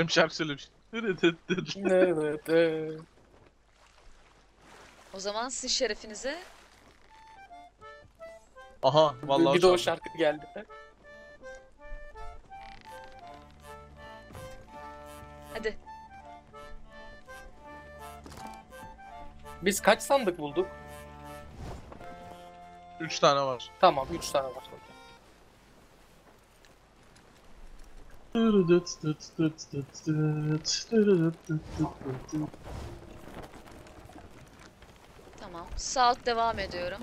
Cem şarkı söylemiş. O zaman sizin şerefinize. Aha vallahi bir de o şarkı geldi. Hadi. Biz kaç sandık bulduk? 3 tane var. Tamam 3 tane var. Tamam. Saat devam ediyorum.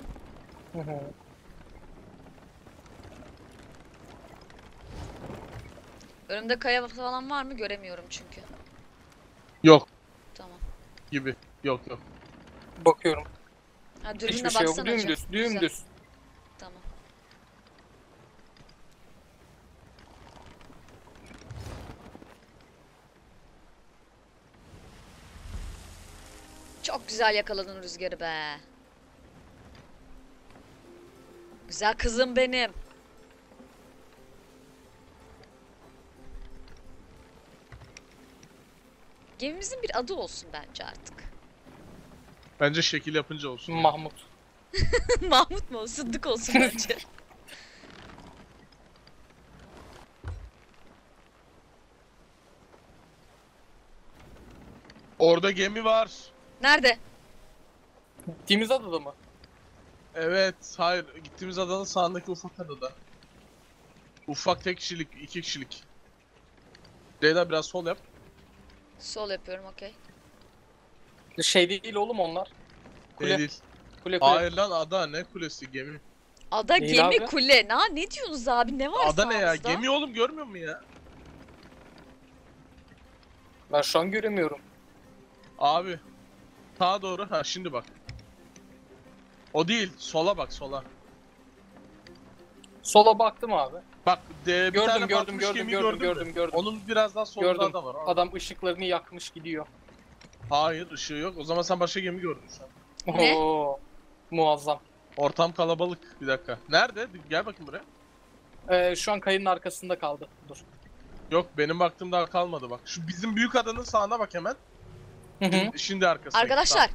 Önümde kaya falan var mı? Göremiyorum çünkü. Yok. Tamam. Gibi. Yok yok. Bakıyorum. Ha dürbünle baksana. Dümdüz, dümdüz. Tamam. Çok güzel yakaladın rüzgarı be. Güzel kızım benim. Gemimizin bir adı olsun bence artık. Bence şekil yapınca olsun. Mahmut. Mahmut mu? Sıddık olsun bence. Orada gemi var. Nerede? Gittiğimiz adada mı? Evet, hayır. Gittiğimiz adanın sağındaki ufak adada. Ufak tek kişilik, 2 kişilik. Leyla biraz sol yap. Sol yapıyorum, okey. Şey değil oğlum onlar. Kule. Değil. Kule, kule. Hayır lan ada ne kulesi gemi. Ada değil gemi abi. Kule. Ne diyorsunuz abi ne var? Ada ne ya gemi oğlum görmüyor musun ya? Ben şu an göremiyorum. Abi. Sağa doğru ha şimdi bak. O değil sola bak sola. Sola baktım abi. Bak bir gördüm, tane gördüm. Onun biraz daha solda da var. Abi. Adam ışıklarını yakmış gidiyor. Hayır ışığı yok. O zaman sen başka gemi gördün sen. Ne? Oo, muazzam. Ortam kalabalık. Bir dakika. Nerede? Gel bakayım buraya. Şu an kayanın arkasında kaldı. Dur. Yok benim baktığım daha kalmadı bak. Şu bizim büyük adanın sağına bak hemen. Şimdi arkasında. Arkadaşlar. Sağ.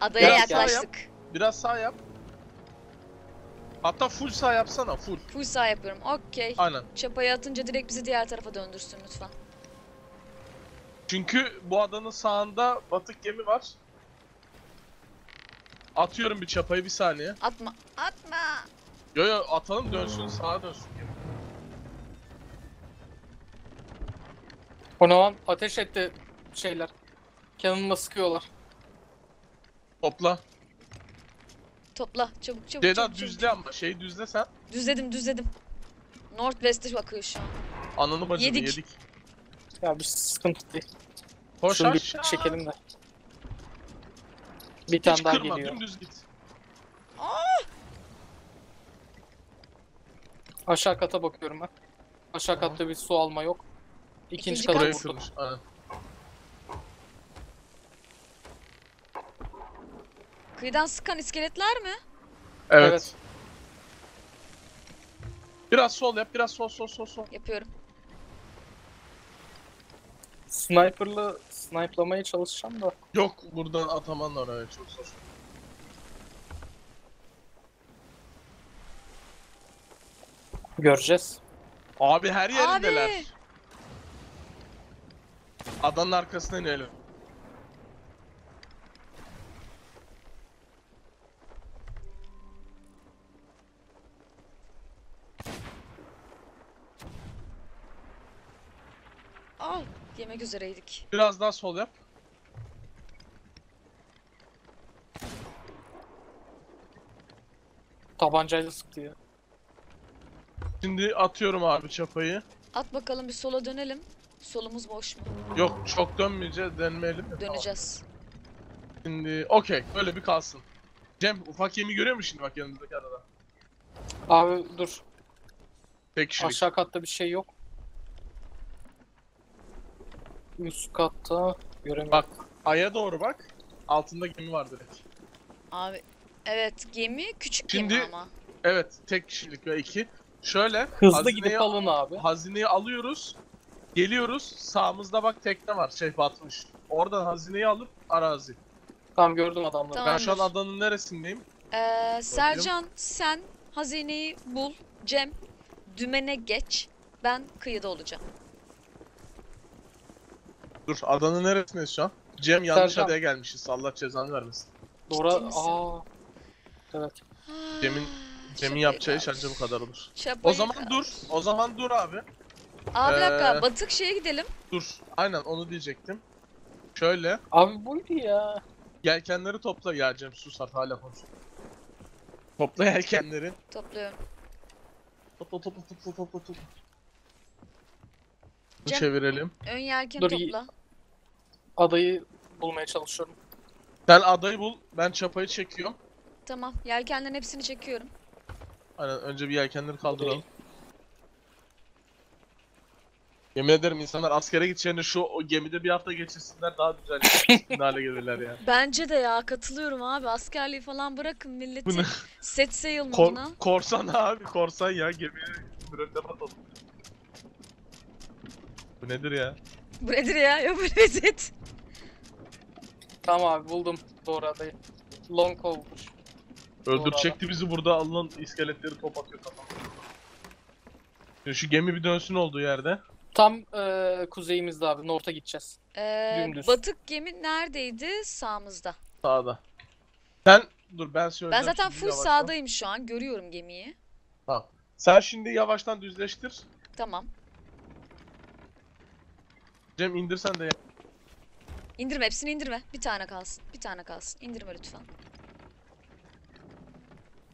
Adaya biraz yaklaştık. Biraz sağ yap. Hatta full sağ yapsana full. Full sağ yapıyorum. Okey. Aynen. Çapayı atınca direkt bizi diğer tarafa döndürsün lütfen. Çünkü bu adanın sağında batık gemi var. Atıyorum bir çapayı bir saniye. Atma, atma. Yo yo atalım dönsün sağa dönsün gemi. Ona lan ateş etti şeyler. Kanımla sıkıyorlar. Topla. Topla çabuk çabuk. Deda düzle ama şeyi düzle sen. Düzledim. Northwest'e bakıyor şu an. Ananı bacını yedik. Ya bir sıkıntı değil. Hoş şunu bir çekelim de. Bir hiç tane daha kırma, geliyor. Dümdüz git. Aşağı kata bakıyorum ben. Aşağı katta bir su alma yok. İkinci kata vurduk. Kıyıdan sıkan iskeletler mi? Evet. Evet. Biraz sol yap, biraz sol. Yapıyorum. Sniper'la snipe'lamaya çalışacağım da. Yok buradan ataman oraya çok zor. Göreceğiz. Abi her yerindeler. Abi. Adanın arkasına inelim. Yemek üzereydik. Biraz daha sol yap. Tabancayla sıktı ya. Şimdi atıyorum abi çapayı. At bakalım bir sola dönelim. Solumuz boş mu? Yok çok dönmeyeceğiz. Dönmeyelim. Döneceğiz. Tamam. Şimdi okey böyle bir kalsın. Cem ufak gemi görüyor musun şimdi bak yanımızdaki adada? Abi dur. Tek kişilik. Aşağı katta bir şey yok. Üst katta göremiyorum. Bak aya doğru bak. Altında gemi var direkt. Abi evet gemi küçük şimdi, gemi ama. Evet tek kişilik ve iki. Şöyle hızlı hazineyi, gidip alın abi. Hazineyi alıyoruz. Geliyoruz. Sağımızda bak tekne var. Şey batmış. Oradan hazineyi alıp arazi. Tamam gördüm adamları. Tamamdır. Ben şu an adanın neresindeyim? Sercan sen hazineyi bul. Cem dümene geç. Ben kıyıda olacağım. Dur adanın neresindeyiz şu an? Cem yanlış Sercan. Adaya gelmişiz. Allah cezanı vermesin. Doğru. Aa. Evet. Cem'in yapacağı iş ancak bu kadar olur. Çapayı o zaman abi. Dur. O zaman dur abi. Abi bir dakika batık şeye gidelim. Dur. Aynen onu diyecektim. Şöyle. Abi buydu ya. Yelkenleri topla ya Cem sus artık hala konuşuyor. Topla yelkenleri. Topluyorum. Topla. Cem, çevirelim. Ön yelken dur, topla. Adayı bulmaya çalışıyorum. Sen adayı bul. Ben çapayı çekiyorum. Tamam. Yelkenlerin hepsini çekiyorum. Aynen önce bir yelkenleri kaldıralım. Yemin ederim insanlar askere gideceğine şu o gemide bir hafta geçirsinler daha güzel hale gelirler ya. Bence de ya katılıyorum abi askerliği falan bırakın milleti set sayılmadığına. Korsan abi korsan ya gemiye mürettep atalım. Bu nedir ya? Bu nedir ya? Ya bu rezit. Tamam abi buldum doğru adayı. Long kovmuş. Öldürecekti bizi burada Allah'ın iskeletleri top atıyor tamam. Şimdi şu gemi bir dönsün olduğu yerde. Tam kuzeyimizde abi, north'a gideceğiz. Batık gemi neredeydi? Sağımızda. Sağda. Sen dur ben söyleyeceğim. Ben zaten full sağdayım şu an, görüyorum gemiyi. Tamam. Sen şimdi yavaştan düzleştir. Tamam. Cem indirsen de. İndirme hepsini indirme. Bir tane kalsın. Bir tane kalsın. İndirme lütfen.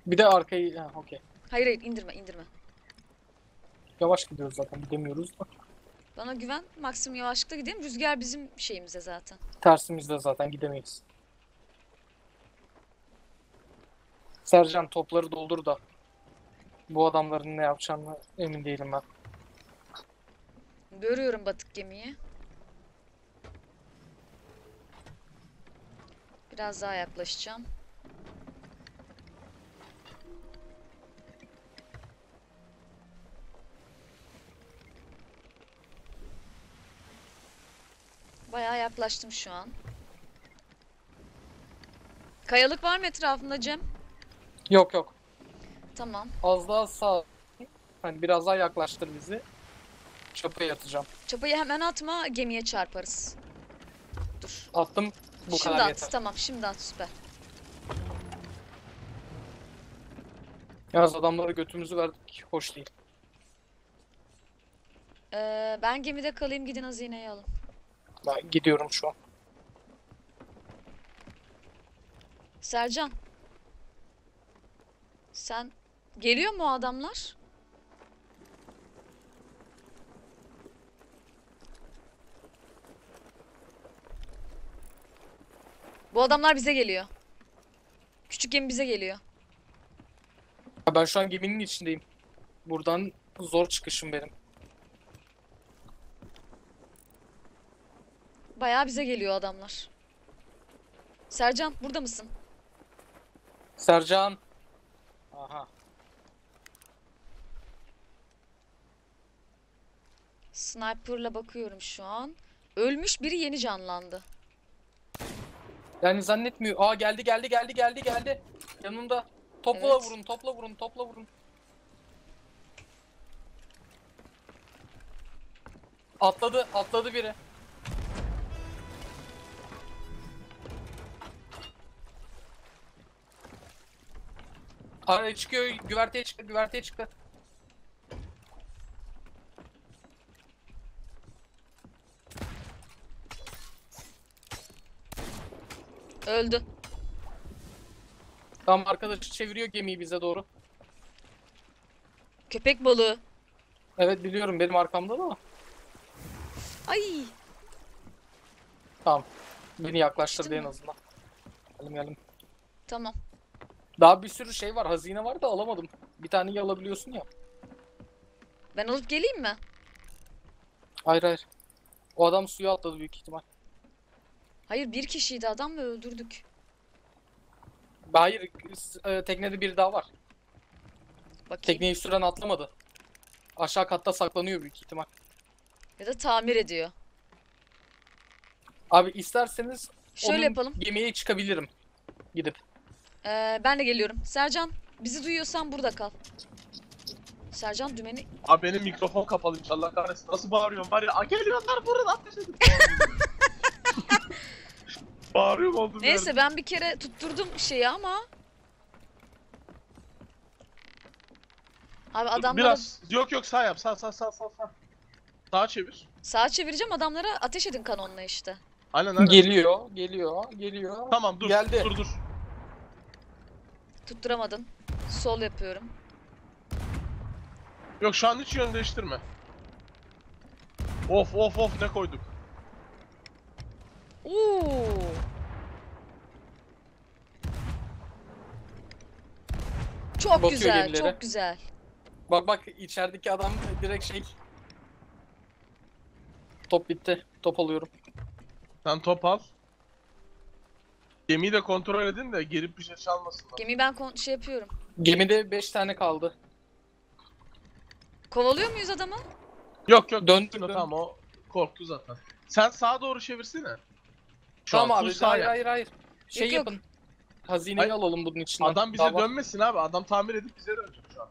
Bir de arkayı okey. Hayır indirme. Yavaş gidiyoruz zaten gidemiyoruz da. Bana güven, maksimum yavaşlıkta gidelim. Rüzgar bizim şeyimizde zaten. Tersimizde zaten gidemeyiz. Sercan topları doldur da. Bu adamların ne yapacağını emin değilim ben. Görüyorum batık gemiyi. Biraz daha yaklaşacağım. Bayağı yaklaştım şu an. Kayalık var mı etrafında Cem? Yok. Tamam. Az daha sağ. Hani biraz daha yaklaştır bizi. Çapayı atacağım. Çapayı hemen atma, gemiye çarparız. Dur. Attım. Bu şimdi kadar at, yeter. Tamam şimdi at süper. Yalnız adamlara götümüzü verdik. Hoş değil. Ben gemide kalayım gidin hazineyi alın. Ben gidiyorum şu an. Sercan. Sen geliyor mu o adamlar? Bu adamlar bize geliyor. Küçük gemi bize geliyor. Ben şu an geminin içindeyim. Buradan zor çıkışım benim. Bayağı bize geliyor adamlar. Sercan burada mısın? Sercan. Aha. Sniper'la bakıyorum şu an. Ölmüş biri yeni canlandı. Yani zannetmiyor. Aa geldi. Yanımda. Topla evet. Vurun. Atladı biri. Araya çıkıyor, güverteye çıktı. Öldü. Tamam arkadaşı çeviriyor gemiyi bize doğru. Köpek balığı. Evet biliyorum benim arkamda da. Ay. Tamam. Beni yaklaştırdı en azından. Gelin. Tamam. Daha bir sürü şey var, hazine var da alamadım. Bir taneyi alabiliyorsun ya. Ben alıp geleyim mi? Hayır. O adam suya atladı büyük ihtimal. Hayır, bir kişiydi adam ve öldürdük. Hayır, teknede biri daha var. Bakayım. Tekneyi süren atlamadı. Aşağı katta saklanıyor büyük ihtimal. Ya da tamir ediyor. Abi isterseniz şöyle onun yapalım. Gemiye çıkabilirim. Gidip. Ben de geliyorum. Sercan, bizi duyuyorsan burada kal. Sercan dümeni... Abi benim mikrofon kapalı inşallah kahretsin. Nasıl bağırıyorum var ya. Geliyorlar burada ateş edin. Bağırıyorum oldum. Neyse yani. Ben bir kere tutturdum şeyi ama. Abi adamlara... Biraz yok sağ yap. Sağ. Sağa çevir. Sağa çevireceğim, adamlara ateş edin kanonla işte. Aynen. Geliyor. Tamam dur. Geldi. Dur. Tutturamadın. Sol yapıyorum. Yok şu an hiç yön değiştirme. Of ne koyduk. Çok bakıyor güzel, gemilere. Çok güzel. Bak içerideki adam direkt şey. Top bitti. Top alıyorum. Sen top al. Gemiyi de kontrol edin de girip bir şey çalmasınlar. Gemiyi ben şey yapıyorum. Gemide 5 tane kaldı. Kovalıyor muyuz adamı? Yok. Döndü. Tamam o korktu zaten. Sen sağa doğru çevirsene. Tamam abi. Hayır. Şey yapın. Yok. Hazineyi alalım bunun içine. Adam bize dönmesin abi. Adam tamir edip bize dönecek şu an.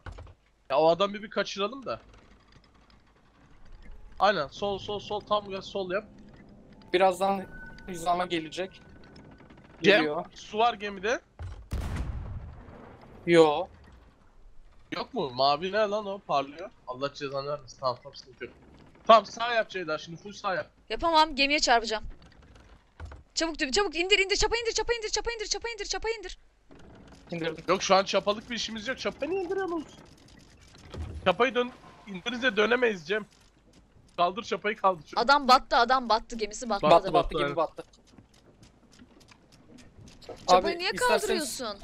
Ya o adam bir kaçıralım da. Aynen. Sol. Tam ya sol yap. Birazdan hizama gelecek. Geliyor. Su var gemide. Yok mu? Mavi ne lan o? Parlıyor. Allah cezanı vermesin. Tamam sıkıntı yok. Tamam sağ yap Ceyda. Şimdi full sağ yap. Yapamam. Gemiye çarpacağım. Çabuk indir. Çapa indir. İndirdim. Yok şu an çapalık bir işimiz yok. Çapayı niye indiriyorsunuz? Çapayı indirince dönemeyiz Cem. Kaldır çapayı kaldır. Adam battı. Gemisi battı. Battı. Çapayı abi, niye kaldırıyorsun?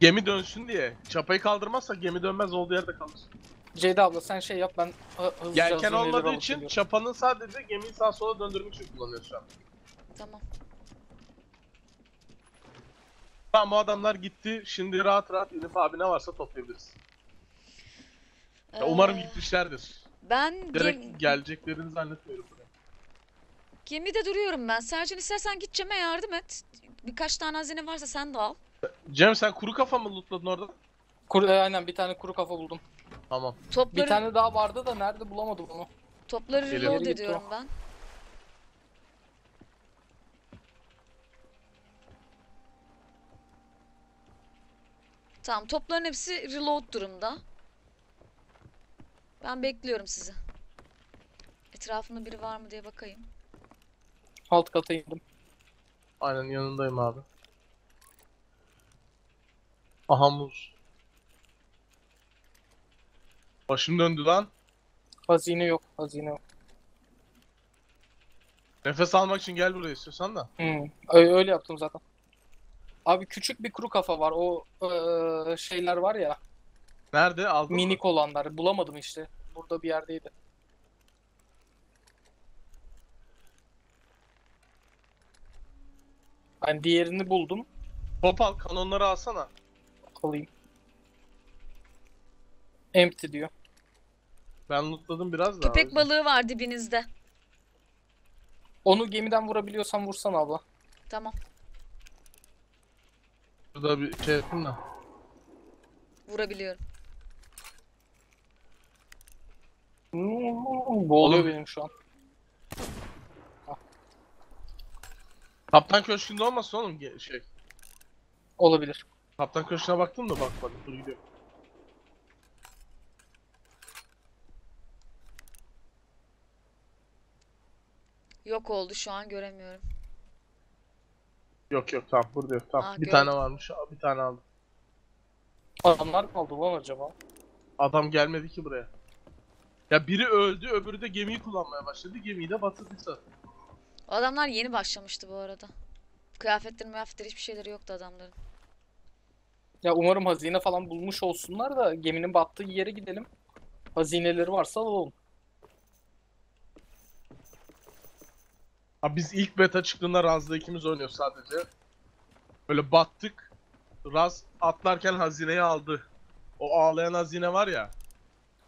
Gemi dönsün diye. Çapayı kaldırmazsa gemi dönmez, olduğu yerde kalır. Ceyda abla sen şey yap, ben hızlıca... Yelken olmadığı için diyorum. Çapanın sadece gemiyi sağa sola döndürmek için kullanıyor şu an. Tamam. Tamam o adamlar gitti. Şimdi rahat inip abi ne varsa toplayabiliriz. Umarım gitmişlerdir. Ben... Direkt geleceklerini zannetmiyorum. Gemide duruyorum ben. Sercan istersen git Cem'e yardım et. Birkaç tane hazine varsa sen de al. Cem sen kuru kafa mı lootladın orada? Aynen bir tane kuru kafa buldum. Tamam. Topları... Bir tane daha vardı da nerede bulamadım onu. Topları reload ediyorum ben. Tamam topların hepsi reload durumda. Ben bekliyorum sizi. Etrafında biri var mı diye bakayım. Alt kata indim. Aynen yanındayım abi. Aha muz. Başım döndü lan. Hazine yok. Nefes almak için gel buraya istiyorsan da. Öyle yaptım zaten. Abi küçük bir kuru kafa var. O şeyler var ya. Nerede aldın? Minik olanlar. Bulamadım işte. Burada bir yerdeydi. Ben diğerini buldum. Top al, kanonları alsana. Alayım. Empty diyor. Ben lootladım biraz da. Köpek balığı var dibinizde. Onu gemiden vurabiliyorsan vursan abla. Tamam. Burada bir şey yapayım da. Vurabiliyorum. Boğuluyor benim şu an. Kaptan Köşkü'nde olmasın oğlum şey. Olabilir. Kaptan Köşkü'ne baktım da bakmadım. Dur gidiyorum. Yok oldu şu an göremiyorum. Yok tamam burada yok tamam. Bir tane varmış abi, bir tane aldım. Adamlar kaldı lan acaba? Adam gelmedi ki buraya. Ya biri öldü, öbürü de gemiyi kullanmaya başladı. Gemiyi de batırdık zaten. Adamlar yeni başlamıştı bu arada. Kıyafetleri hiçbir şeyleri yoktu adamların. Ya umarım hazine falan bulmuş olsunlar da geminin battığı yere gidelim. Hazineleri varsa alalım. Abi biz ilk beta çıktığında Raz'da ikimiz oynuyoruz sadece. Böyle battık. Raz atlarken hazineyi aldı. O ağlayan hazine var ya.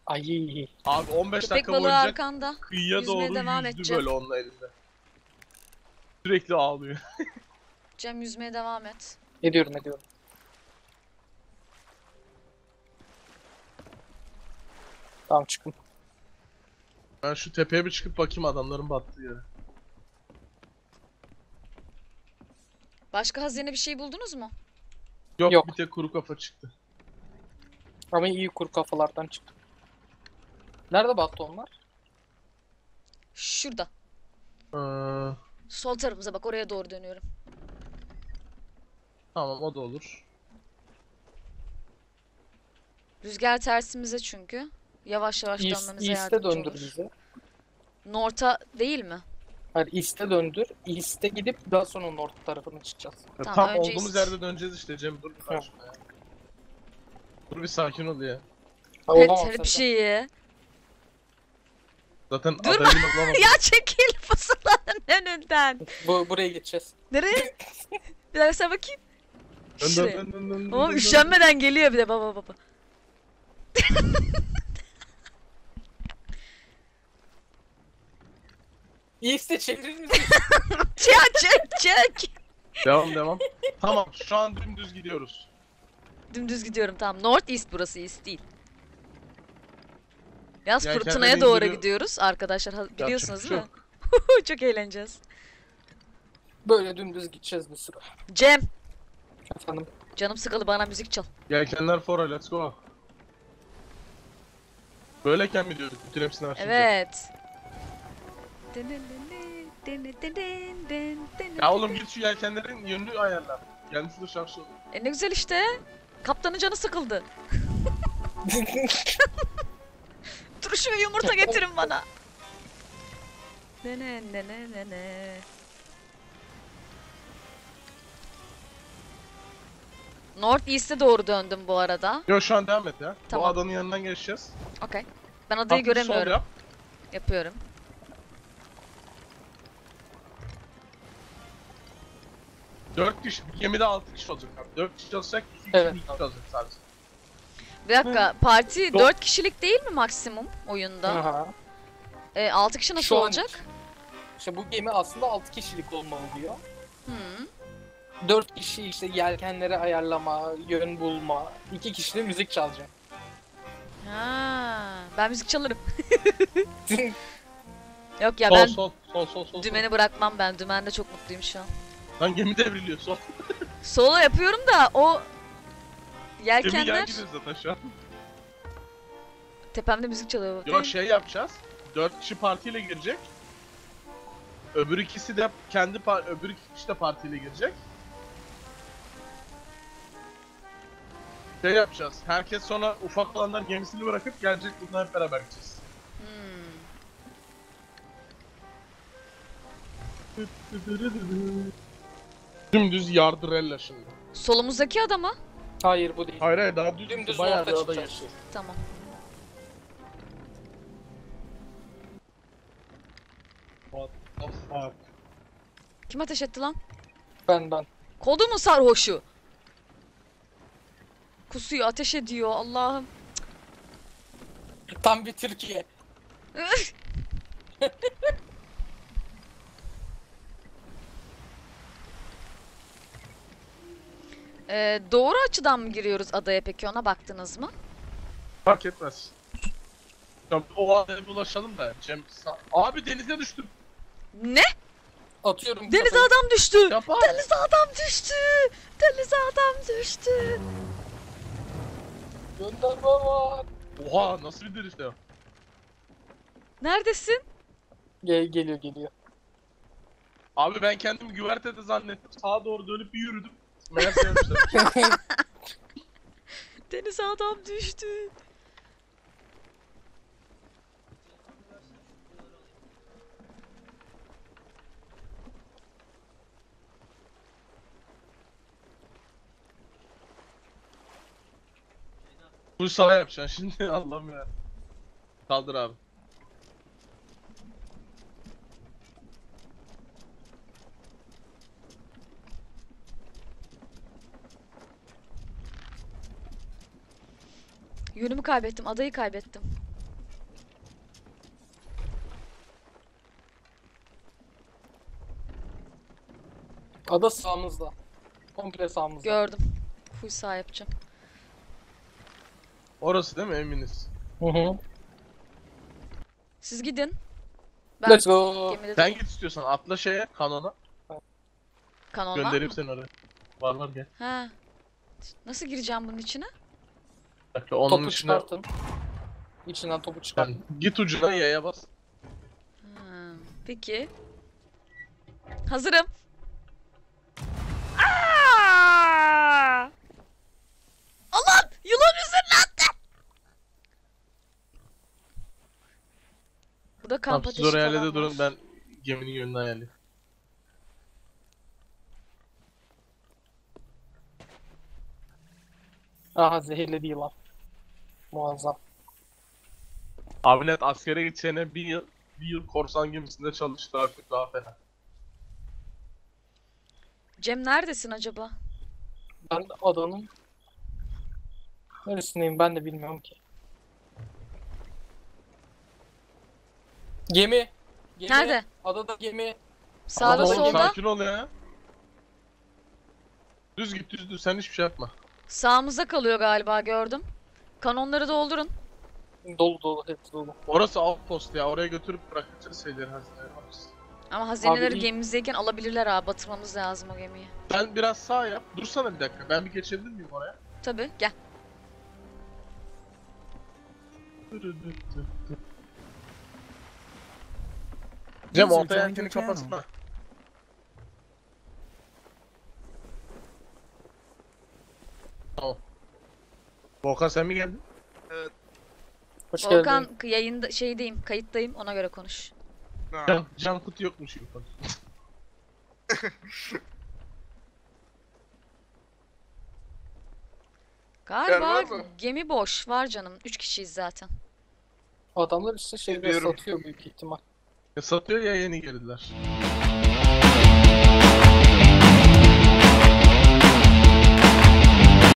Ay. Abi 15 köpek dakika boyunca arkanda. Kıyıya doğru yüzdü böyle onunla elinde. Sürekli ağlıyor. Cem yüzmeye devam et. Ne diyorum. Tamam çıkın. Ben şu tepeye bir çıkıp bakayım adamların battığı yere. Başka hazine bir şey buldunuz mu? Yok. Bir tek kuru kafa çıktı. Ama iyi kuru kafalardan çıktı. Nerede battı onlar? Şurada. Sol tarafımıza bak, oraya doğru dönüyorum. Tamam, o da olur. Rüzgar tersimize çünkü. Yavaş yavaş dönmemize yardımcı olur. East'e döndür bizi. North'a değil mi? Hayır, East'e döndür. East'e gidip daha sonra North tarafına çıkacağız. Tamam, tam olduğumuz yerde döneceğiz işte Cem. Dur bir sakin ya. Dur bir sakin ol ya. Peter bir şeyi. Zaten dur ya, çekil fısılanın önünden. Buraya geçeceğiz. Nereye? Bir daha sen bakayım. Dön. Ama üşenmeden geliyor bir de baba. İyiyse çevirir misin? Çek. Devam. Tamam, şu an dümdüz gidiyoruz. Dümdüz gidiyorum, tamam. North East, burası East değil. Yalnız yani fırtınaya doğru gidiyoruz arkadaşlar, biliyorsunuz değil mi? Çok eğleneceğiz. Böyle dümdüz gideceğiz bir süre. Cem! Efendim? Canım sıkıldı, bana müzik çal. Yelkenler fora, let's go. Böyleyken mi diyorduk? Bütün hepsini açınca. Evet. Ya oğlum git şu yelkenlerin yönünü ayarla. Kendisi de şarjı oluyor. Ne güzel işte. Kaptanın canı sıkıldı. Turşu ve yumurta getirin bana. North East'e doğru döndüm bu arada. Yok, şu an devam et ya. Tamam. O adanın yanından geçeceğiz. Okey. Ben adayı göremiyorum. Yapıyorum. Dört kişi, gemide 6 kişi olacak abi. 4 kişi olacak, 2 kişi olacak sadece. Bir dakika, parti 4 kişilik değil mi maksimum oyunda? Aha. 6 kişi nasıl olacak? İşte bu gemi aslında 6 kişilik olmalı diyor. 4 kişi işte yelkenleri ayarlama, yön bulma, 2 kişi de müzik çalacak. Ha, ben müzik çalarım. Yok ya, ben sol, dümeni bırakmam ben. Dümende çok mutluyum şu an. Lan gemi devriliyor, sol. Solo yapıyorum da o yelkenler... Gemi yelkiniz zaten şu an. Tepemde müzik çalıyor. Yok, şey yapacağız. 4 kişi partiyle girecek. Öbür iki kişi de partiyle girecek. Şey yapacağız. Herkes sonra ufak olanlar gemisini bırakıp gelecek, bundan hep beraber gideceğiz. Dümdüz yardırella şimdi. Solumuzdaki adamı? Hayır, bu değil. Hayır daha dümdüz bayağı bir ada geçiyor. Tamam. What the fuck? Kim ateş etti lan? Ben. Kodu mu sarhoşu? Kusuyor, ateş ediyor, Allah'ım. Tam bir Türkiye. Doğru açıdan mı giriyoruz adaya peki, ona baktınız mı? Fark etmez. O adaya ulaşalım da Cem. Abi denize düştüm. Ne? Atıyorum. Denize adam düştü. Denize adam düştü. Gönder baba. Oha, nasıl bir deniz ya? Neredesin? Geliyor. Abi ben kendimi güvertede zannettim. Sağa doğru dönüp bir yürüdüm. Denize adam düştü. Bu sağa yapacaksın şimdi, Allah'ım ya. Kaldır abi. Yönümü kaybettim, adayı kaybettim. Ada sağımızda. Komple sağımızda. Gördüm. Full sağ yapacağım. Orası değil mi, eminiz? Hı. Siz gidin. Ben let's go. Sen git istiyorsan atla şeye, kanona. Kanona göndereyim mı? Seni oraya. Var var gel. He. Nasıl gireceğim bunun içine? Bak onun topu içine... çıkartın. İçinden topu çıkartın. Yani git ucuna yaya bas. Ha, peki. Hazırım. Aa! Aman! Yılan üzerinde. Bu da kamp ateşi. Siz oraya halde durun, ben geminin yönünü ayarlayayım. Aha zehirli değil lan. Muazzam. Abi net askere gideceğine bir yıl korsan gemisinde çalıştı artık, daha fena. Cem neredesin acaba? Ben de adanın neresindeyim ben de bilmiyorum ki. Gemi. Gemi. Nerede? Adada gemi. Sağda solda. Sakin ol ya. Düz git düz, sen hiçbir şey yapma. Sağımızda kalıyor galiba, gördüm. Kanonları doldurun. Dolu dolu, hepsi dolu. Orası outpost ya, oraya götürüp bırakacağız şeyleri, hazineleri. Ama hazineleri abi, gemimizdeyken alabilirler abi, batırmamız lazım o gemiyi. Ben biraz sağ yap, dursana bir dakika, ben bir geçebilir miyim oraya? Tabii, gel. Cem orta yelkeni kapatsana. Tamam. Volkan sen mi geldin? Evet. Hoş Volkan geldin. Yayında şeydeyim, kayıttayım, ona göre konuş. Can kutu yokmuş gibi konuş. Galiba gemi boş, var canım. 3 kişiyiz zaten. Adamlar işte şeyleri satıyor büyük ihtimal. Ya satıyor ya yeni geldiler.